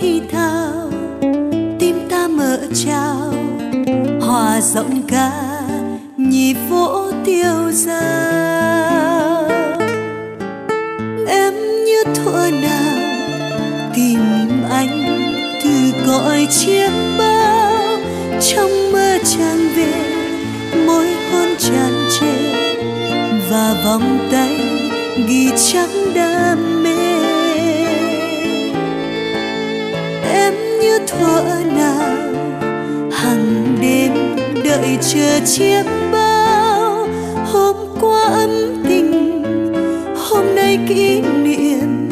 thi thao, tim ta mở trao hòa giọng ca nhịp vỗ tiêu dao. Em như thuở nào tìm anh từ cõi chiếc bao, trong mơ tràn về môi con tràn trề và vòng tay ghi chắc đam mê. Em như thuở nào hằng đêm đợi chờ chiếc bao, hôm qua ấm tình hôm nay kỷ niệm,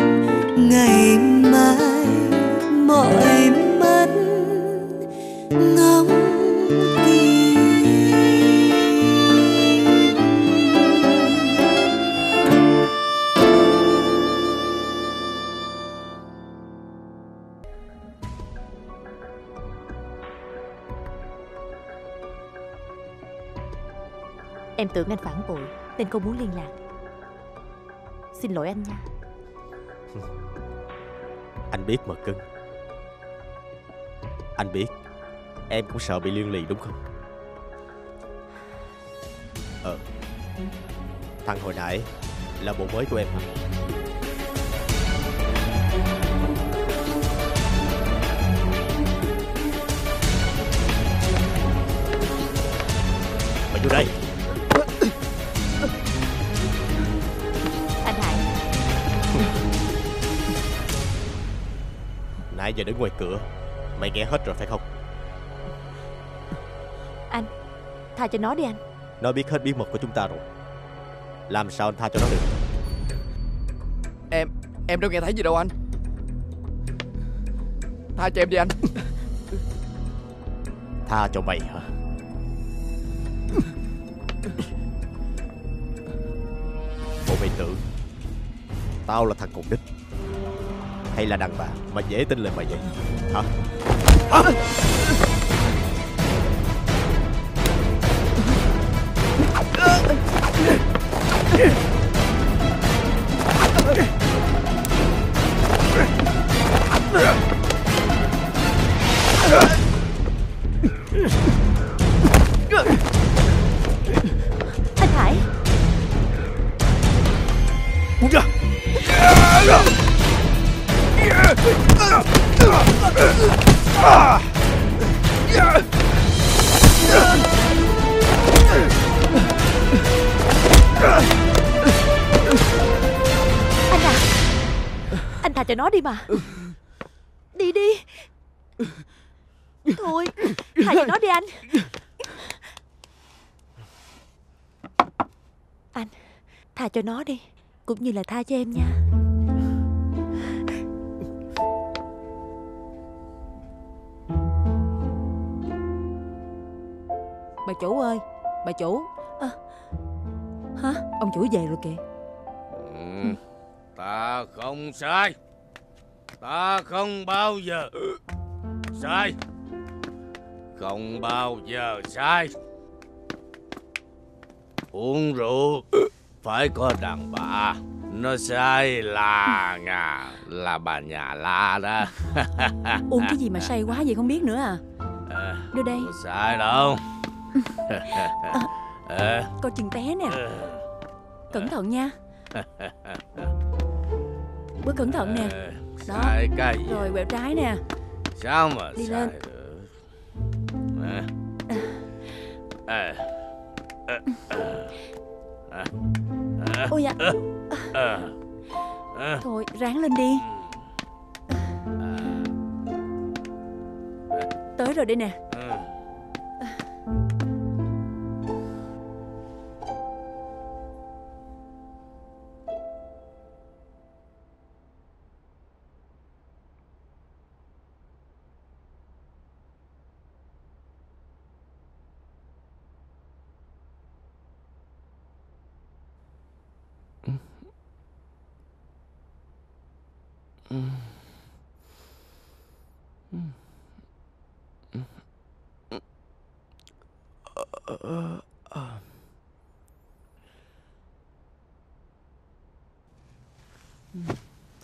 ngày mai mọi mắt ngóng tìm. Em tưởng anh phản bội nên không muốn liên lạc. Xin lỗi anh nha. Anh biết mà cưng. Anh biết em cũng sợ bị liên lụy đúng không? Thằng hồi nãy là bộ mới của em hả? Mày vô đây. Nãy giờ đứng ngoài cửa mày nghe hết rồi phải không? Anh tha cho nó đi anh. Nó biết hết bí mật của chúng ta rồi, làm sao anh tha cho nó được? Em đâu nghe thấy gì đâu anh. Tha cho em đi anh. Tha cho mày hả? Bộ mày tưởng tao là thằng cùng đích hay là đàn bà mà dễ tin lời mày vậy hả? Anh Hải. Anh thả cho nó đi mà. Đi đi. Thôi, thả cho nó đi anh. Anh, thả cho nó đi, cũng như là tha cho em nha. Bà chủ ơi, bà chủ. Hả? Ông chủ về rồi kìa. Ta không sai. Ta không bao giờ sai. Không bao giờ sai. Uống rượu phải có đàn bà. Nó sai là nhà, là bà nhà la đó. Uống cái gì mà say quá vậy không biết nữa à? Đưa đây. Không sai đâu. Coi chừng té nè. Cẩn thận nha. Bước cẩn thận nè. Đó. Rồi quẹo trái nè. Sao mà đi lên. Ôi dạ. Thôi ráng lên đi. Tới rồi đây nè.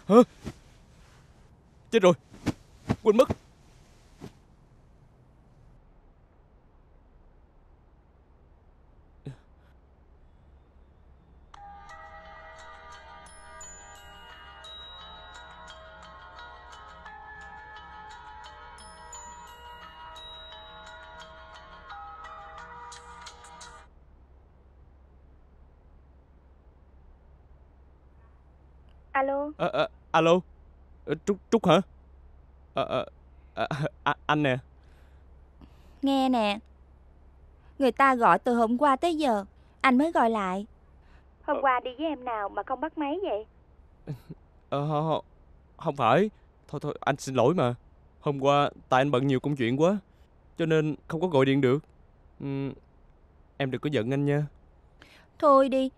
Hả? Chết rồi. Quên mất. Alo. Alo. Trúc hả? Anh nè. Nghe nè, người ta gọi từ hôm qua tới giờ anh mới gọi lại. Hôm qua đi với em nào mà không bắt máy vậy? Không phải. Thôi anh xin lỗi mà. Hôm qua tại anh bận nhiều công chuyện quá cho nên không có gọi điện được. Em đừng có giận anh nha. Thôi đi,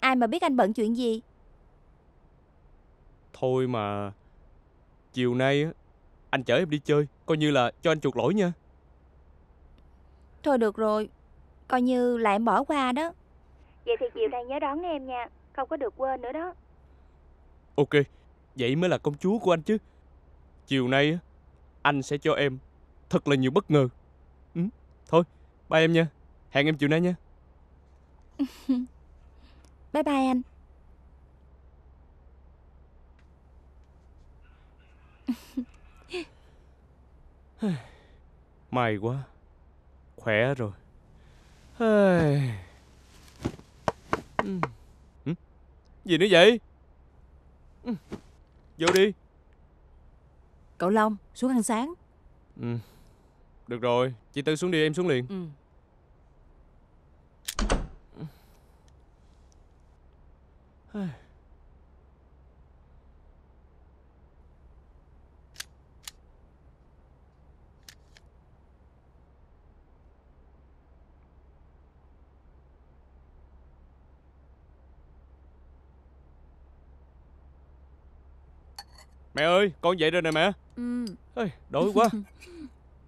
ai mà biết anh bận chuyện gì. Thôi mà, chiều nay anh chở em đi chơi, coi như là cho anh chuộc lỗi nha. Thôi được rồi, coi như là em bỏ qua đó. Vậy thì chiều nay nhớ đón em nha, không có được quên nữa đó. Ok, vậy mới là công chúa của anh chứ. Chiều nay anh sẽ cho em thật là nhiều bất ngờ. Thôi, bye em nha, hẹn em chiều nay nha. Bye bye anh. May quá, khỏe rồi. Gì nữa vậy? Vô đi. Cậu Long xuống ăn sáng. Được rồi, chị Tư xuống đi, em xuống liền. Mẹ ơi, con dậy rồi nè mẹ. Ê, đói quá.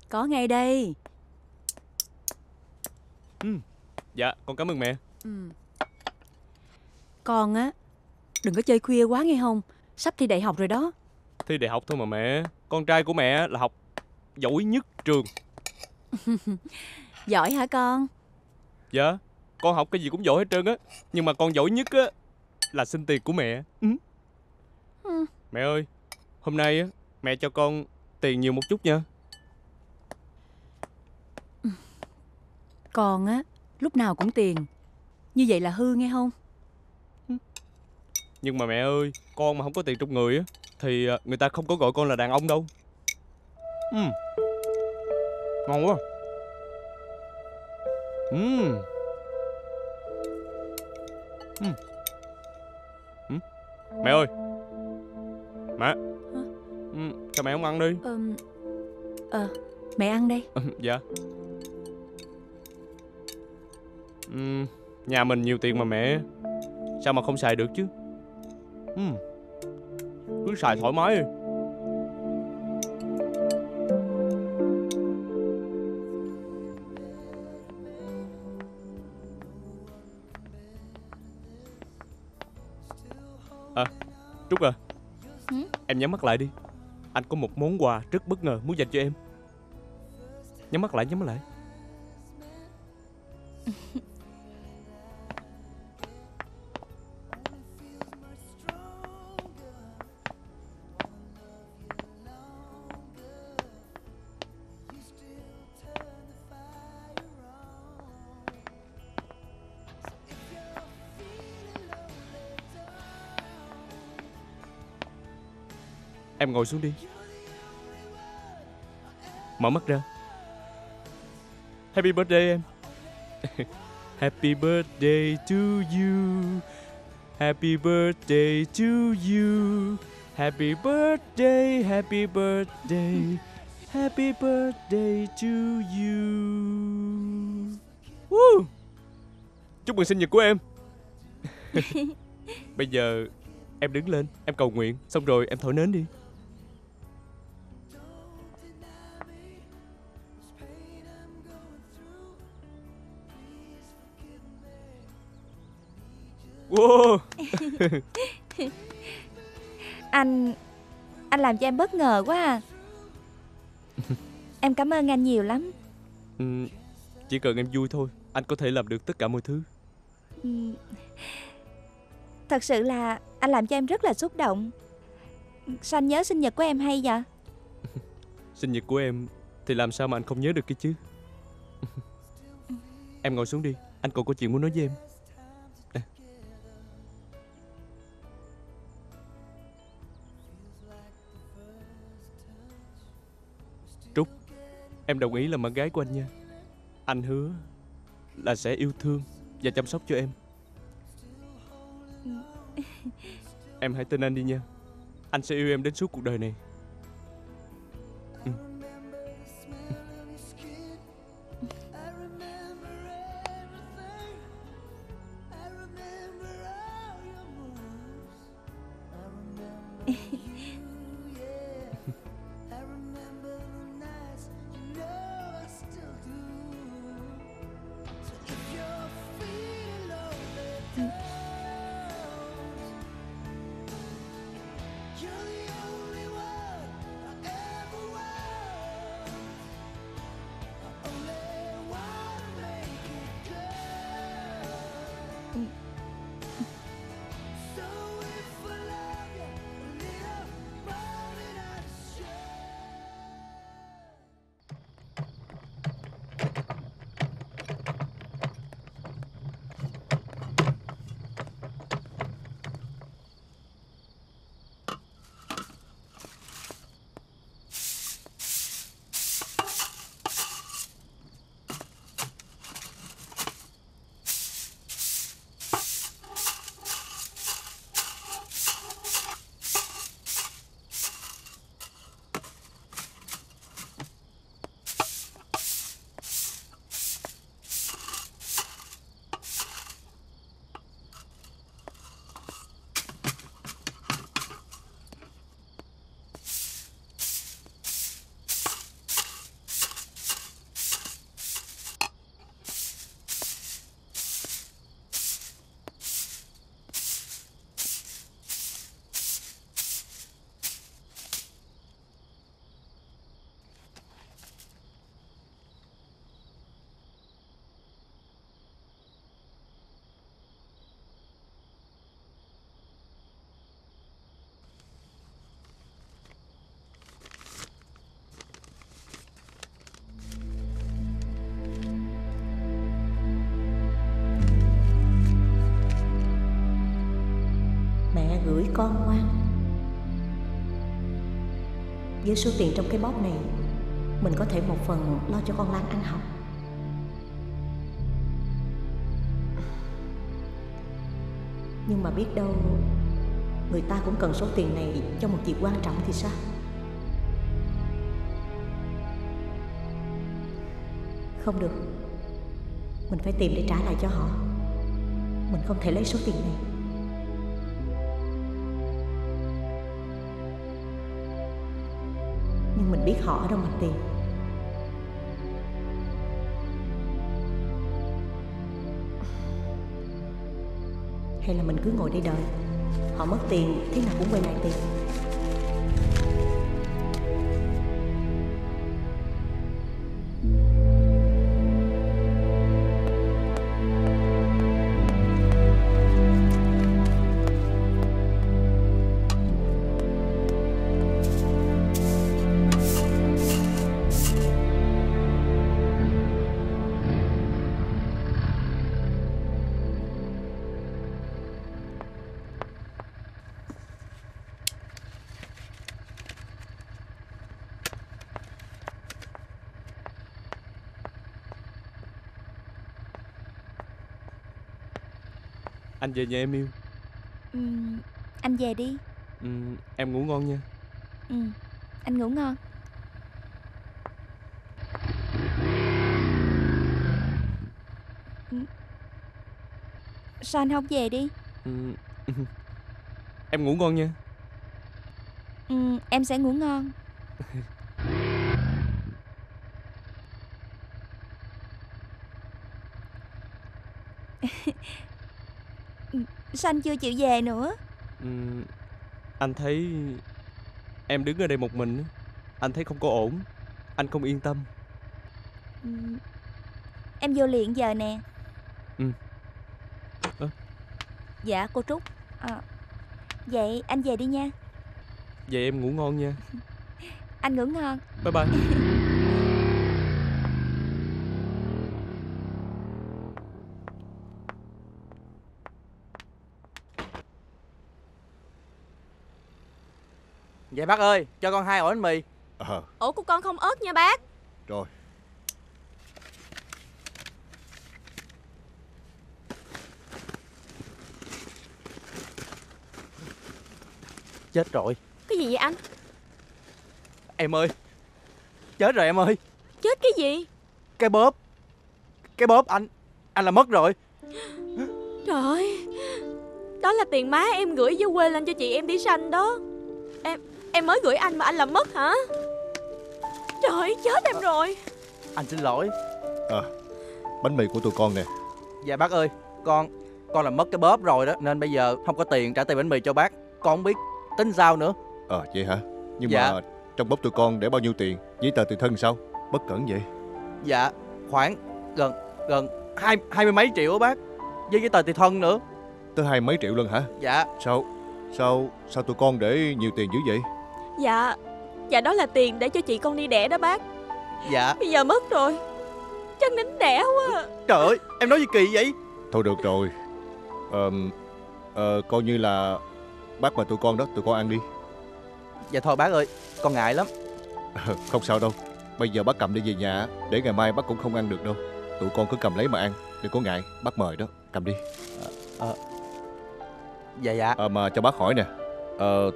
Có ngay đây. Dạ, con cảm ơn mẹ. Con á, đừng có chơi khuya quá nghe không? Sắp thi đại học rồi đó. Thi đại học thôi mà mẹ. Con trai của mẹ là học giỏi nhất trường. Giỏi hả con? Dạ, con học cái gì cũng giỏi hết trơn á. Nhưng mà con giỏi nhất á là xin tiền của mẹ. Mẹ ơi, hôm nay mẹ cho con tiền nhiều một chút nha. Con á, lúc nào cũng tiền. Như vậy là hư nghe không? Nhưng mà mẹ ơi, con mà không có tiền trong người á thì người ta không có gọi con là đàn ông đâu. Ngon quá. Mẹ ơi. Mẹ, cho mẹ không ăn đi. Mẹ ăn đi. Dạ. Nhà mình nhiều tiền mà mẹ, sao mà không xài được chứ. Cứ xài thoải mái đi. Trúc à, em nhắm mắt lại đi. Anh có một món quà rất bất ngờ muốn dành cho em. Nhắm mắt lại, nhắm mắt lại. Em ngồi xuống đi. Mở mắt ra. Happy birthday em. Happy birthday to you. Happy birthday to you. Happy birthday, happy birthday. Happy birthday to you. Woo! Chúc mừng sinh nhật của em. Bây giờ em đứng lên, em cầu nguyện, xong rồi em thổi nến đi. Wow. Anh làm cho em bất ngờ quá à. Em cảm ơn anh nhiều lắm. Chỉ cần em vui thôi, anh có thể làm được tất cả mọi thứ. Thật sự là anh làm cho em rất là xúc động. Sao anh nhớ sinh nhật của em hay vậy? Sinh nhật của em thì làm sao mà anh không nhớ được cái chứ. Em ngồi xuống đi, anh còn có chuyện muốn nói với em. Trúc, em đồng ý làm bạn gái của anh nha. Anh hứa là sẽ yêu thương và chăm sóc cho em. Em hãy tin anh đi nha. Anh sẽ yêu em đến suốt cuộc đời này. Gửi con ngoan. Với số tiền trong cái bóp này, mình có thể một phần lo cho con Lan ăn học. Nhưng mà biết đâu người ta cũng cần số tiền này cho một việc quan trọng thì sao? Không được, mình phải tìm để trả lại cho họ. Mình không thể lấy số tiền này. Mình biết họ ở đâu mà tìm. Hay là mình cứ ngồi đây đợi, họ mất tiền thế nào cũng quay lại tìm. Anh về nhà em yêu. Anh về đi. Em ngủ ngon nha. Anh ngủ ngon. Sao anh không về đi? Em ngủ ngon nha. Em sẽ ngủ ngon. Sao anh chưa chịu về nữa? Anh thấy em đứng ở đây một mình, anh thấy không có ổn. Anh không yên tâm. Em vô liền giờ nè. Dạ cô Trúc à, vậy anh về đi nha. Vậy em ngủ ngon nha. Anh ngủ ngon. Bye bye. Vậy bác ơi, cho con 2 ổ bánh mì. Ổ của con không ớt nha bác. Rồi. Chết rồi. Cái gì vậy anh? Em ơi, chết rồi em ơi. Chết cái gì? Cái bóp. Cái bóp anh là mất rồi. Trời ơi. Đó là tiền má em gửi với quê lên cho chị em đi sanh đó. Em mới gửi anh mà anh làm mất hả? Trời ơi, chết em rồi. Anh xin lỗi. Bánh mì của tụi con nè. Dạ bác ơi, con làm mất cái bóp rồi đó, nên bây giờ không có tiền trả tiền bánh mì cho bác. Con không biết tính sao nữa. Vậy hả? Nhưng dạ. Mà trong bóp tụi con để bao nhiêu tiền? Giấy tờ tùy thân sao? Bất cẩn vậy. Dạ, khoảng gần hai mươi mấy triệu á bác. Với giấy tờ tùy thân nữa. Tới 20 mấy triệu lần hả? Dạ. Sao tụi con để nhiều tiền dữ vậy? Dạ đó là tiền để cho chị con đi đẻ đó bác. Dạ. Bây giờ mất rồi. Chân nín đẻ quá. Trời ơi, em nói gì kỳ vậy? Thôi được rồi. Coi như là bác và tụi con đó, tụi con ăn đi. Dạ thôi bác ơi, con ngại lắm. Không sao đâu. Bây giờ bác cầm đi về nhà, để ngày mai bác cũng không ăn được đâu. Tụi con cứ cầm lấy mà ăn, đừng có ngại. Bác mời đó, cầm đi. Dạ. Mà cho bác hỏi nè,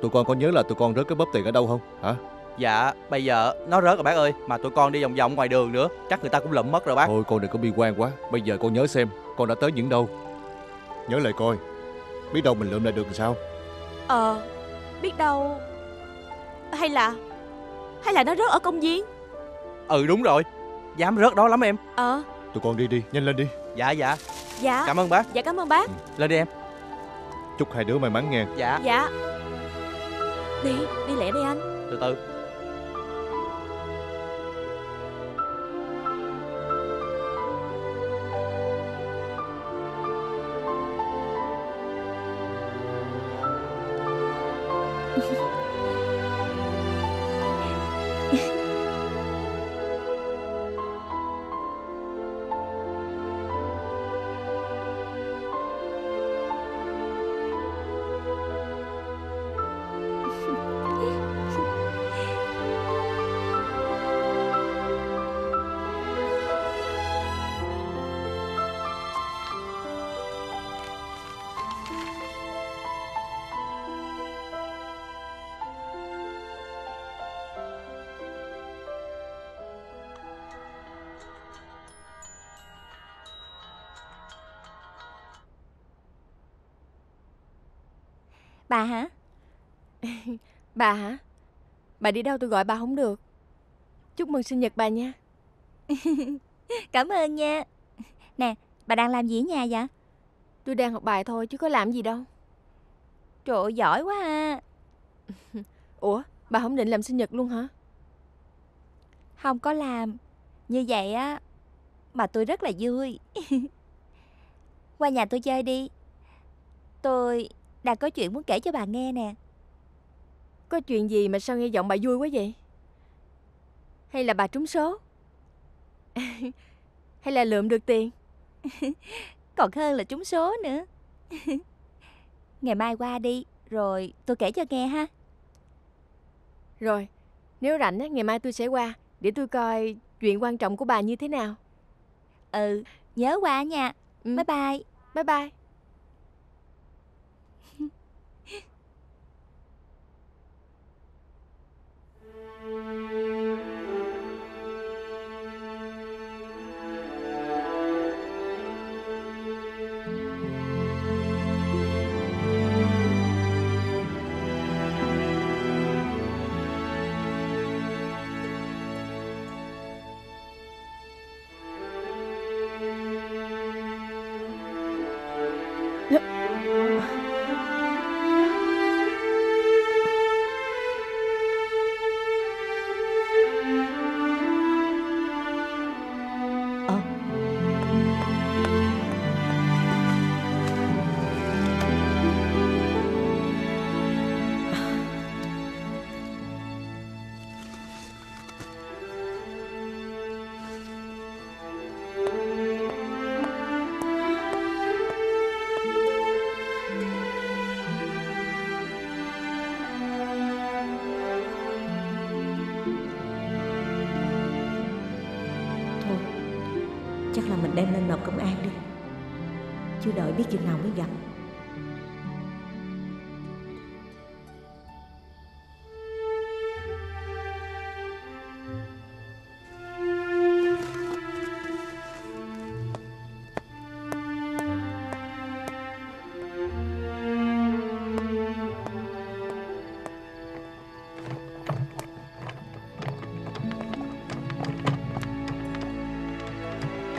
tụi con có nhớ là tụi con rớt cái bóp tiền ở đâu không hả? Dạ, bây giờ nó rớt rồi bác ơi. Mà tụi con đi vòng vòng ngoài đường nữa, chắc người ta cũng lụm mất rồi bác. Thôi con đừng có bi quan quá. Bây giờ con nhớ xem con đã tới những đâu. Nhớ lại coi, biết đâu mình lượm lại được làm sao. Biết đâu. Hay là nó rớt ở công viên. Ừ đúng rồi, dám rớt đó lắm em. Tụi con đi nhanh lên đi. Dạ. Cảm ơn bác. Dạ cảm ơn bác. Lên đi em. Chúc hai đứa may mắn nghe. Dạ. Đi lẹ đi anh. Từ từ. Bà hả? Bà hả? Bà đi đâu tôi gọi bà không được. Chúc mừng sinh nhật bà nha. Cảm ơn nha. Nè, bà đang làm gì ở nhà vậy? Tôi đang học bài thôi chứ có làm gì đâu. Trời ơi, giỏi quá ha. Ủa, bà không định làm sinh nhật luôn hả? Không có làm. Như vậy á, mà tôi rất là vui. Qua nhà tôi chơi đi. Tôi đang có chuyện muốn kể cho bà nghe nè. Có chuyện gì mà sao nghe giọng bà vui quá vậy? Hay là bà trúng số? Hay là lượm được tiền? Còn hơn là trúng số nữa. Ngày mai qua đi, rồi tôi kể cho nghe ha. Rồi, nếu rảnh ngày mai tôi sẽ qua, để tôi coi chuyện quan trọng của bà như thế nào. Ừ, nhớ qua nha. Bye bye. Bye bye. chắc là mình đem lên nộp công an đi, chứ đợi biết chừng nào mới gặp.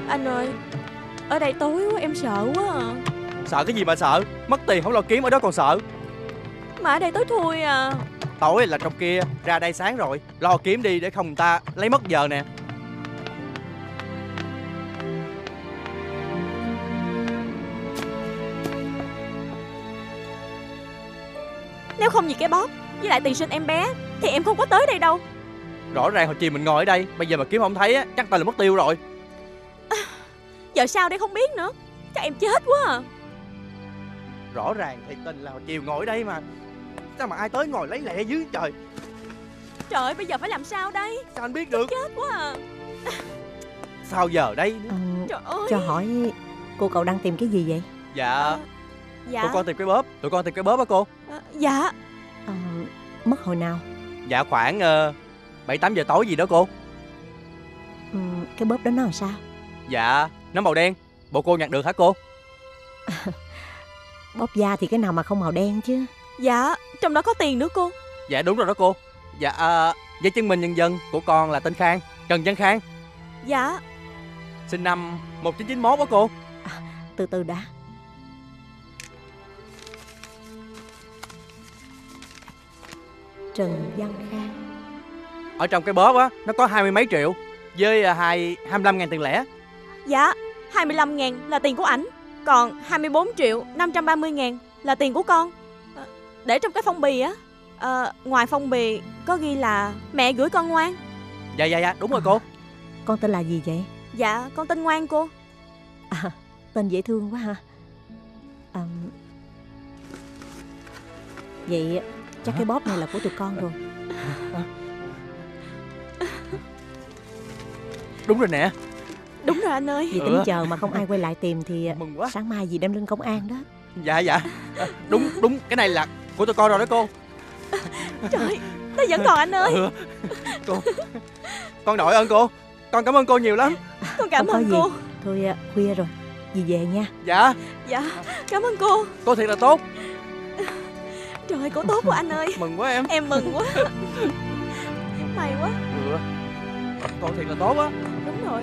Anh ơi, ở đây tối quá, em sợ quá à. Sợ cái gì mà sợ, mất tiền không lo kiếm ở đó còn sợ. Mà ở đây tối thui à. Tối là trong kia, ra đây sáng rồi. Lo kiếm đi để không người ta lấy mất giờ nè. Nếu không vì cái bóp với lại tiền sinh em bé thì em không có tới đây đâu. Rõ ràng hồi chiều mình ngồi ở đây, bây giờ mà kiếm không thấy á, chắc ta là mất tiêu rồi. Giờ sao đây không biết nữa, chắc em chết quá à. Rõ ràng thiệt tình là hồi chiều ngồi ở đây mà, sao mà ai tới ngồi lấy lẹ dưới trời. Trời ơi, bây giờ phải làm sao đây? Sao anh biết được? Chết quá à. Sao giờ đây nữa? Trời ơi. Cho hỏi cô cậu đang tìm cái gì vậy? Dạ Tụi con tìm cái bóp. Tụi con tìm cái bóp hả cô? Dạ Mất hồi nào? Dạ khoảng 7-8 giờ tối gì đó cô. Cái bóp đó nó làm sao? Dạ, nó màu đen. Bộ cô nhặt được hả cô? Bóp da thì cái nào mà không màu đen chứ. Dạ, trong đó có tiền nữa cô. Dạ đúng rồi đó cô. Dạ, giấy chứng minh nhân dân của con là tên Khang, Trần Văn Khang. Dạ. Sinh năm 1991 đó cô. Từ từ đã. Trần Văn Khang. Ở trong cái bóp á, nó có 20 mấy triệu với 25.000 tiền lẻ. Dạ, 25.000 là tiền của ảnh, còn 24.530.000 là tiền của con. Để trong cái phong bì á, ngoài phong bì có ghi là mẹ gửi con ngoan. Dạ, đúng rồi cô. Con tên là gì vậy? Dạ, con tên Ngoan cô. Tên dễ thương quá ha. Vậy chắc cái bóp này là của tụi con rồi. Đúng rồi nè. Đúng rồi anh ơi. Vì tính chờ mà không ai quay lại tìm thì sáng mai dì đem lên công an đó. Dạ Đúng, cái này là của tụi con rồi đó cô. Trời, nó vẫn còn anh ơi. Cô, con đội ơn cô. Con cảm ơn cô nhiều lắm. Con cảm ơn cô. Thôi khuya rồi, dì về nha. Dạ, cảm ơn cô. Cô thiệt là tốt. Trời ơi, cô tốt quá anh ơi. Mừng quá em. Em mừng quá. May quá. Cô thiệt là tốt quá. Đúng rồi.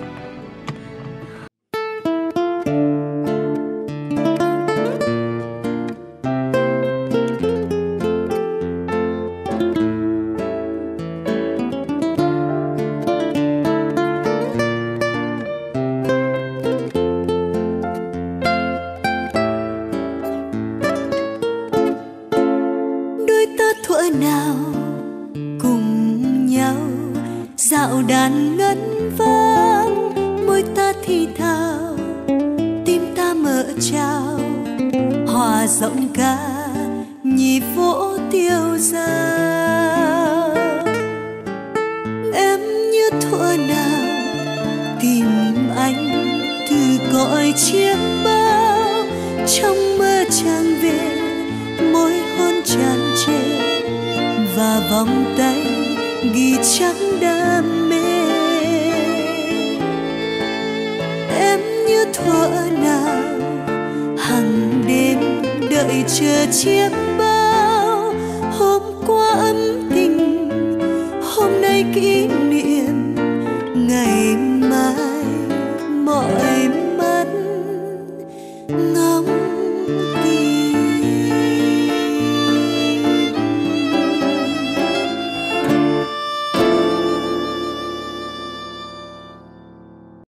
Kỷ niệm ngày